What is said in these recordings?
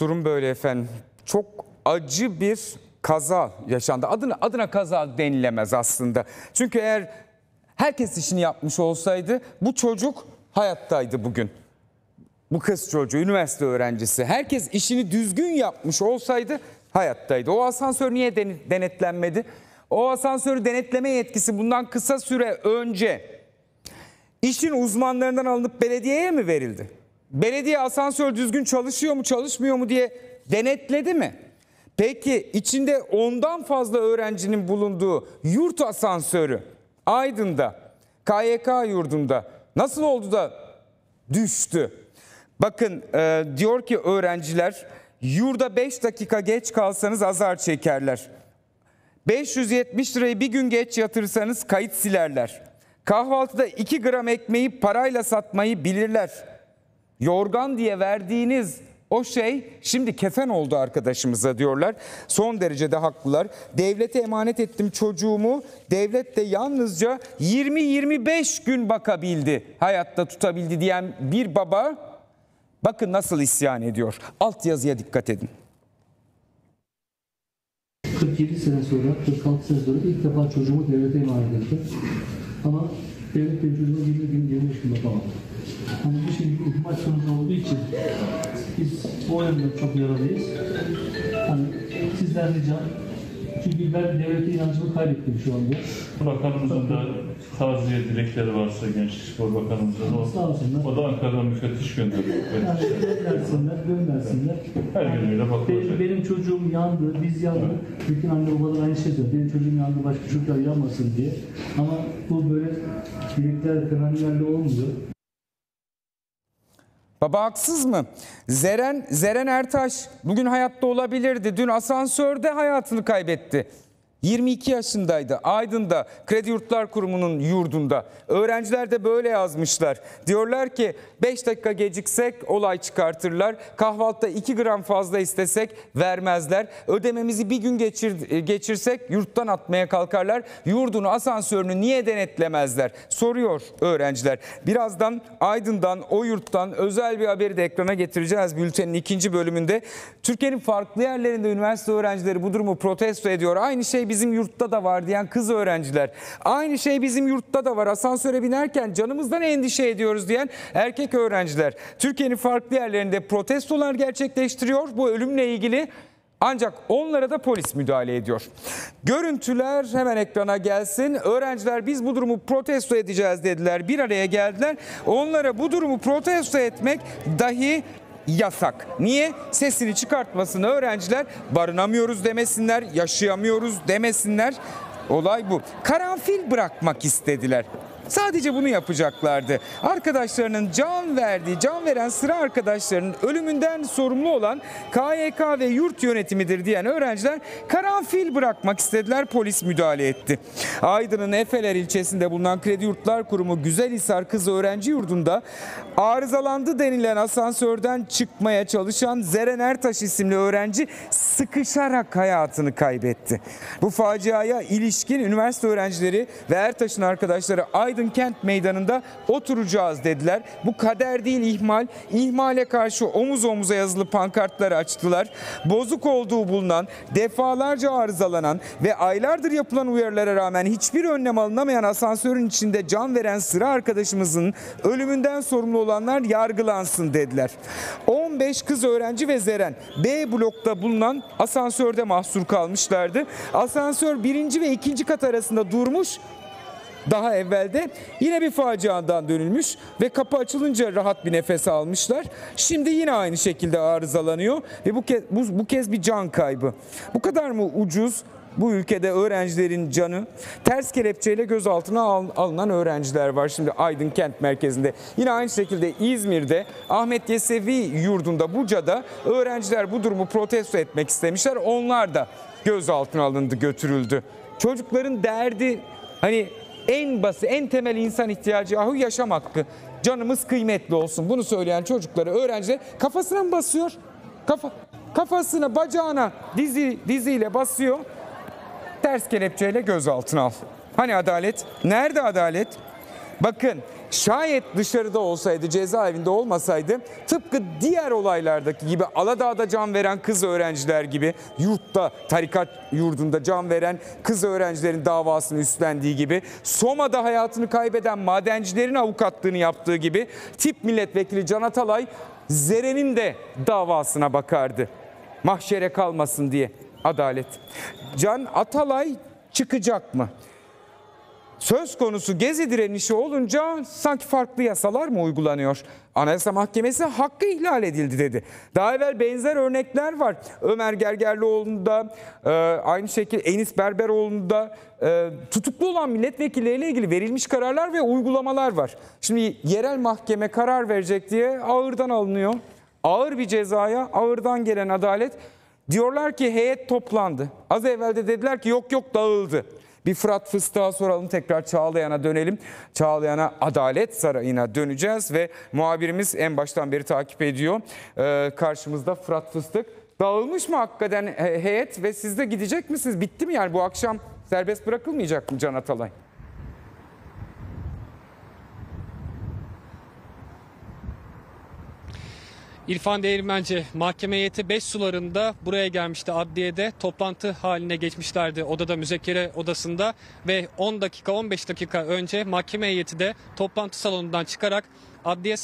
Durum böyle efendim. Çok acı bir kaza yaşandı. Adına kaza denilemez aslında. Çünkü eğer herkes işini yapmış olsaydı bu çocuk hayattaydı bugün. Bu kız çocuğu, üniversite öğrencisi. Herkes işini düzgün yapmış olsaydı hayattaydı. O asansör niye denetlenmedi? O asansörü denetleme yetkisi bundan kısa süre önce işin uzmanlarından alınıp belediyeye mi verildi? Belediye asansör düzgün çalışıyor mu çalışmıyor mu diye denetledi mi? Peki içinde 10'dan fazla öğrencinin bulunduğu yurt asansörü Aydın'da, KYK yurdunda nasıl oldu da düştü? Bakın diyor ki öğrenciler, yurda 5 dakika geç kalsanız azar çekerler. 570 lirayı bir gün geç yatırsanız kayıt silerler. Kahvaltıda 2 gram ekmeği parayla satmayı bilirler. Yorgan diye verdiğiniz o şey şimdi kefen oldu arkadaşımıza diyorlar. Son derece de haklılar. Devlete emanet ettim çocuğumu. Devlet de yalnızca 20-25 gün bakabildi. Hayatta tutabildi diyen bir baba bakın nasıl isyan ediyor. Altyazıya dikkat edin. 47 sene sonra, 46 sene sonra ilk defa çocuğumu devlete emanet ettim. Ama devlet benim çocuğuma 20 gün, 25 gün bakamadı. Hani bu şey ihmal sorunu olduğu için biz o yönde çok yaralıyız. Hani sizden ricam, çünkü ben devlete inancımı kaybettim şu anda. Bakanımızın da tavsiye dilekleri varsa Gençlik Spor Bakanımızın o da Ankara'dan müfettiş gönderiyor. Yani göndersinler. Her gün öyle bakılacak. Benim çocuğum yandı, biz yandı. Evet. Bütün anne babalar aynı şey diyor. Benim çocuğum yandı, başka çocuklar yanmasın diye. Ama bu böyle dilekler kıranlarla olmuyor. Baba haksız mı? Zeren Ertaş bugün hayatta olabilirdi. Dün asansörde hayatını kaybetti. 22 yaşındaydı. Aydın'da Kredi Yurtlar Kurumu'nun yurdunda. Öğrenciler de böyle yazmışlar. Diyorlar ki 5 dakika geciksek olay çıkartırlar. Kahvaltıda 2 gram fazla istesek vermezler. Ödememizi bir gün geçirsek yurttan atmaya kalkarlar. Yurdunu, asansörünü niye denetlemezler? Soruyor öğrenciler. Birazdan Aydın'dan, o yurttan özel bir haberi de ekrana getireceğiz. Bültenin 2. bölümünde. Türkiye'nin farklı yerlerinde üniversite öğrencileri bu durumu protesto ediyor. Aynı şey bizim yurtta da var diyen kız öğrenciler. Aynı şey bizim yurtta da var. Asansöre binerken canımızdan endişe ediyoruz diyen erkek öğrenciler. Türkiye'nin farklı yerlerinde protestolar gerçekleştiriyor bu ölümle ilgili. Ancak onlara da polis müdahale ediyor. Görüntüler hemen ekrana gelsin. Öğrenciler biz bu durumu protesto edeceğiz dediler. Bir araya geldiler. Onlara bu durumu protesto etmek dahi yasak. Niye? Sesini çıkartmasın öğrenciler, barınamıyoruz demesinler, yaşayamıyoruz demesinler. Olay bu. Karanfil bırakmak istediler. Sadece bunu yapacaklardı. Arkadaşlarının can veren sıra arkadaşlarının ölümünden sorumlu olan KYK ve yurt yönetimidir diyen öğrenciler karanfil bırakmak istediler. Polis müdahale etti. Aydın'ın Efeler ilçesinde bulunan Kredi Yurtlar Kurumu Güzelhisar Kız Öğrenci Yurdu'nda arızalandı denilen asansörden çıkmaya çalışan Zeren Ertaş isimli öğrenci sıkışarak hayatını kaybetti. Bu faciaya ilişkin üniversite öğrencileri ve Ertaş'ın arkadaşları Aydın Kent Meydanı'nda oturacağız dediler. Bu kader değil ihmal. İhmale karşı omuz omuza yazılı pankartları açtılar. Bozuk olduğu bulunan, defalarca arızalanan ve aylardır yapılan uyarılara rağmen hiçbir önlem alınamayan asansörün içinde can veren sıra arkadaşımızın ölümünden sorumlu olanlar yargılansın dediler. 15 kız öğrenci ve Zeren B blokta bulunan asansörde mahsur kalmışlardı. Asansör 1. ve 2. kat arasında durmuş. Daha evvelde yine bir faciadan dönülmüş ve kapı açılınca rahat bir nefes almışlar. Şimdi yine aynı şekilde arızalanıyor ve bu kez bir can kaybı. Bu kadar mı ucuz bu ülkede öğrencilerin canı? Ters kelepçeyle gözaltına alınan öğrenciler var şimdi Aydın kent merkezinde. Yine aynı şekilde İzmir'de Ahmet Yesevi yurdunda, Buca'da öğrenciler bu durumu protesto etmek istemişler. Onlar da gözaltına alındı, götürüldü. Çocukların derdi hani en basit, en temel insan ihtiyacı yahu yaşam hakkı. Canımız kıymetli olsun. Bunu söyleyen çocuklara, öğrenciler kafasına mı basıyor? Kafasına, bacağına diziyle basıyor. Ters kelepçeyle gözaltına al. Hani adalet? Nerede adalet? Bakın Şayet dışarıda olsaydı, cezaevinde olmasaydı, tıpkı diğer olaylardaki gibi Aladağ'da can veren kız öğrenciler gibi, yurtta, tarikat yurdunda can veren kız öğrencilerin davasını üstlendiği gibi, Soma'da hayatını kaybeden madencilerin avukatlığını yaptığı gibi tip milletvekili Can Atalay Zeren'in de davasına bakardı. Mahşere kalmasın diye adalet. Can Atalay çıkacak mı? Söz konusu Gezi direnişi olunca sanki farklı yasalar mı uygulanıyor? Anayasa Mahkemesi hakkı ihlal edildi dedi. Daha evvel benzer örnekler var. Ömer Gergerlioğlu'nda, aynı şekilde Enis Berberoğlu'nda tutuklu olan milletvekilleriyle ilgili verilmiş kararlar ve uygulamalar var. Şimdi yerel mahkeme karar verecek diye ağırdan alınıyor. Ağır bir cezaya ağırdan gelen adalet. Diyorlar ki heyet toplandı. Az evvel de dediler ki yok yok dağıldı. Bir Fırat Fıstık'a soralım, tekrar Çağlayan'a dönelim. Çağlayan'a, Adalet Sarayı'na döneceğiz ve muhabirimiz en baştan beri takip ediyor. Karşımızda Fırat Fıstık. Dağılmış mı hakikaten heyet ve siz de gidecek misiniz? Bitti mi yani, bu akşam serbest bırakılmayacak mı Can Atalay? İrfan Değirmenci, mahkeme heyeti 5 sularında buraya gelmişti, adliyede toplantı haline geçmişlerdi odada, müzakere odasında ve 10 dakika 15 dakika önce mahkeme heyeti de toplantı salonundan çıkarak Adliye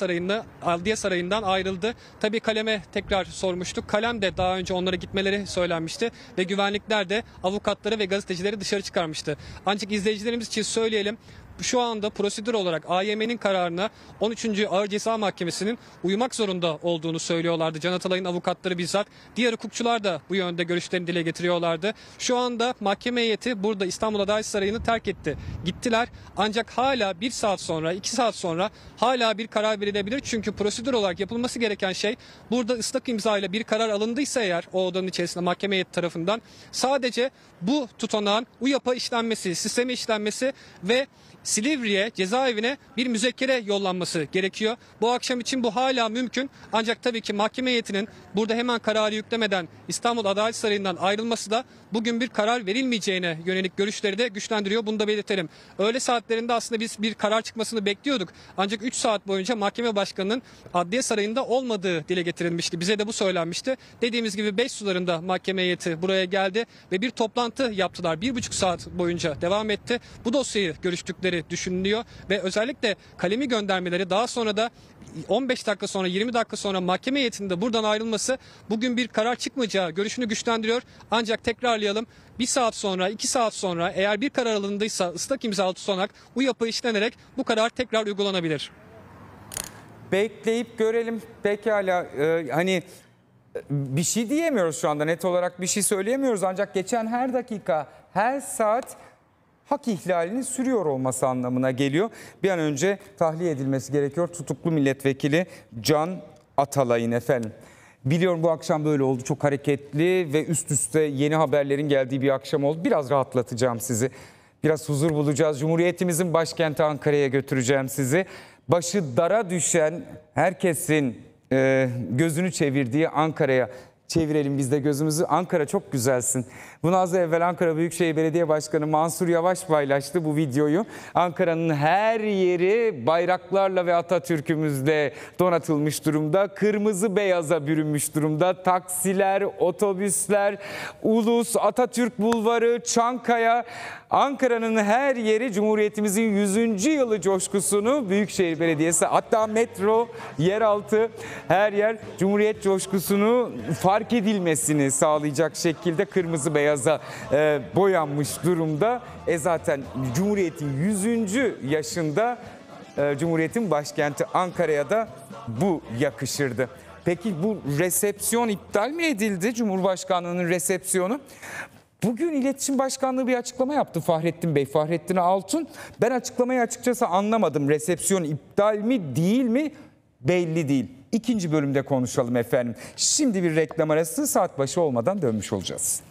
Sarayı'ndan ayrıldı. Tabii Kalem'e tekrar sormuştuk. Kalem de daha önce onlara gitmeleri söylenmişti ve güvenlikler de avukatları ve gazetecileri dışarı çıkarmıştı. Ancak izleyicilerimiz için söyleyelim. Şu anda prosedür olarak AYM'nin kararına 13. Ağır Ceza Mahkemesi'nin uymak zorunda olduğunu söylüyorlardı. Can Atalay'ın avukatları bizzat. Diğer hukukçular da bu yönde görüşlerini dile getiriyorlardı. Şu anda mahkeme heyeti burada İstanbul Adalet Sarayı'nı terk etti. Gittiler. Ancak hala 1 saat sonra, 2 saat sonra hala bir karar verilebilir. Çünkü prosedür olarak yapılması gereken şey, burada ıslak imzayla bir karar alındıysa eğer o odanın içerisinde mahkeme heyeti tarafından, sadece bu tutanağın UYAP'a işlenmesi, sisteme işlenmesi ve Silivri'ye, cezaevine bir müzekkere yollanması gerekiyor. Bu akşam için bu hala mümkün. Ancak tabii ki mahkeme heyetinin burada hemen kararı yüklemeden İstanbul Adalet Sarayı'ndan ayrılması da bugün bir karar verilmeyeceğine yönelik görüşleri de güçlendiriyor. Bunu da belirtelim. Öğle saatlerinde aslında biz bir karar çıkmasını bekliyorduk. Ancak 3 saat boyunca mahkeme başkanının Adliye Sarayı'nda olmadığı dile getirilmişti. Bize de bu söylenmişti. Dediğimiz gibi 5 sularında mahkeme heyeti buraya geldi ve bir toplantı yaptılar. 1,5 saat boyunca devam etti. Bu dosyayı görüştükleri düşünülüyor ve özellikle Kalemi göndermeleri, daha sonra da 15 dakika sonra, 20 dakika sonra mahkeme heyetinde buradan ayrılması bugün bir karar çıkmayacağı görüşünü güçlendiriyor. Ancak tekrarlayalım, 1 saat sonra, 2 saat sonra eğer bir karar alındıysa ıslak imzalı tutanak UYAP'a işlenerek bu karar tekrar uygulanabilir. Bekleyip görelim. Pekala, hani bir şey diyemiyoruz şu anda, net olarak bir şey söyleyemiyoruz ancak geçen her dakika, her saat hak ihlalinin sürüyor olması anlamına geliyor. Bir an önce tahliye edilmesi gerekiyor tutuklu milletvekili Can Atalay'ın efendim. Biliyorum bu akşam böyle oldu. Çok hareketli ve üst üste yeni haberlerin geldiği bir akşam oldu. Biraz rahatlatacağım sizi. Biraz huzur bulacağız. Cumhuriyetimizin başkenti Ankara'ya götüreceğim sizi. Başı dara düşen herkesin gözünü çevirdiği Ankara'ya çevirelim biz de gözümüzü. Ankara çok güzelsin. Bunu az evvel Ankara Büyükşehir Belediye Başkanı Mansur Yavaş paylaştı bu videoyu. Ankara'nın her yeri bayraklarla ve Atatürk'ümüzle donatılmış durumda. Kırmızı beyaza bürünmüş durumda. Taksiler, otobüsler, Ulus, Atatürk bulvarı, Çankaya. Ankara'nın her yeri Cumhuriyetimizin 100. yılı coşkusunu, Büyükşehir Belediyesi, hatta metro, yeraltı, her yer Cumhuriyet coşkusunu fark edilmesini sağlayacak şekilde kırmızı beyaza boyanmış durumda. Zaten Cumhuriyet'in 100. yaşında Cumhuriyet'in başkenti Ankara'ya da bu yakışırdı. Peki bu resepsiyon iptal mi edildi? Cumhurbaşkanlığının resepsiyonu. Bugün İletişim Başkanlığı bir açıklama yaptı Fahrettin Bey, Fahrettin Altun. Ben açıklamayı açıkçası anlamadım. Resepsiyon iptal mi değil mi belli değil. İkinci bölümde konuşalım efendim. Şimdi bir reklam arası, saat başı olmadan dönmüş olacağız.